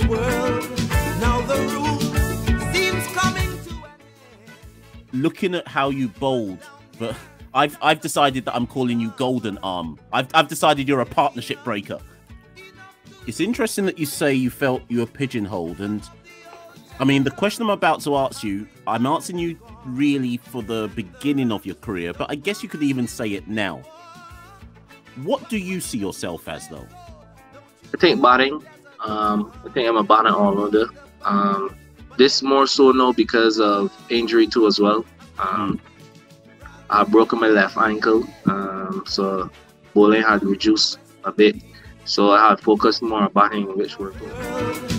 this world. Now the room seems coming to an end. Looking at how you bowled, but I've decided that I'm calling you Golden Arm. I've decided you're a partnership breaker. It's interesting that you say you felt you were pigeonholed, and I mean, the question I'm about to ask you, I'm asking you really for the beginning of your career, but I guess you could even say it now. What do you see yourself as, though? I think batting. I think I'm a batting all-rounder. This more so now because of injury too as well. I broke my left ankle, so bowling had reduced a bit. So I had focused more on batting, which worked.